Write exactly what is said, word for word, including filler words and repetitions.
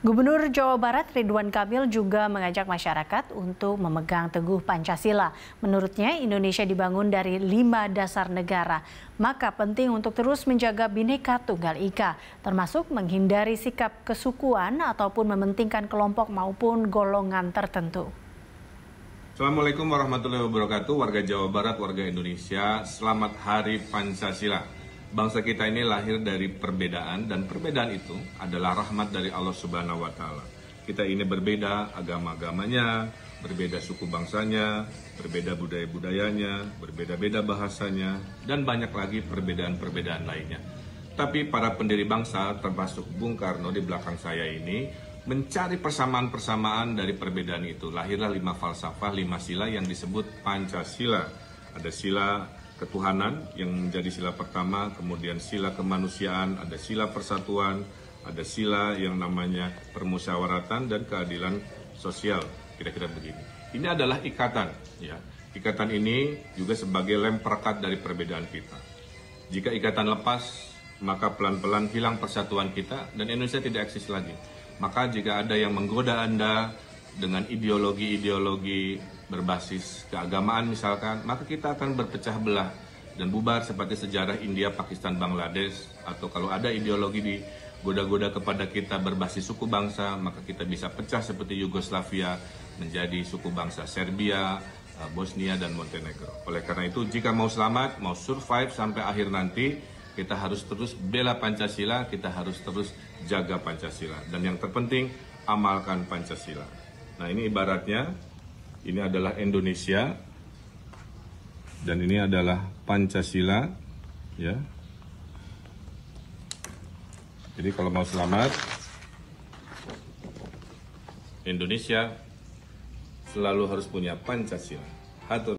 Gubernur Jawa Barat Ridwan Kamil juga mengajak masyarakat untuk memegang teguh Pancasila. Menurutnya, Indonesia dibangun dari lima dasar negara. Maka penting untuk terus menjaga Bhinneka Tunggal Ika, termasuk menghindari sikap kesukuan ataupun mementingkan kelompok maupun golongan tertentu. Assalamualaikum warahmatullahi wabarakatuh, warga Jawa Barat, warga Indonesia. Selamat Hari Pancasila. Bangsa kita ini lahir dari perbedaan, dan perbedaan itu adalah rahmat dari Allah Subhanahu wa Ta'ala. Kita ini berbeda agama-agamanya, berbeda suku bangsanya, berbeda budaya-budayanya, berbeda-beda bahasanya, dan banyak lagi perbedaan-perbedaan lainnya. Tapi para pendiri bangsa, termasuk Bung Karno di belakang saya ini, mencari persamaan-persamaan dari perbedaan itu. Lahirlah lima falsafah, lima sila yang disebut Pancasila. Ada sila ketuhanan yang menjadi sila pertama, kemudian sila kemanusiaan, ada sila persatuan, ada sila yang namanya permusyawaratan, dan keadilan sosial, kira-kira begini. Ini adalah ikatan, ya. Ikatan ini juga sebagai lem perekat dari perbedaan kita. Jika ikatan lepas, maka pelan-pelan hilang persatuan kita dan Indonesia tidak eksis lagi. Maka jika ada yang menggoda Anda dengan ideologi-ideologi berbasis keagamaan misalkan, maka kita akan berpecah belah dan bubar seperti sejarah India, Pakistan, Bangladesh. Atau kalau ada ideologi di goda-goda kepada kita berbasis suku bangsa, maka kita bisa pecah seperti Yugoslavia menjadi suku bangsa Serbia, Bosnia, dan Montenegro. Oleh karena itu, jika mau selamat, mau survive sampai akhir nanti, kita harus terus bela Pancasila, kita harus terus jaga Pancasila, dan yang terpenting amalkan Pancasila. Nah, ini ibaratnya, ini adalah Indonesia dan ini adalah Pancasila, ya. Jadi kalau mau selamat, Indonesia selalu harus punya Pancasila. Hatur.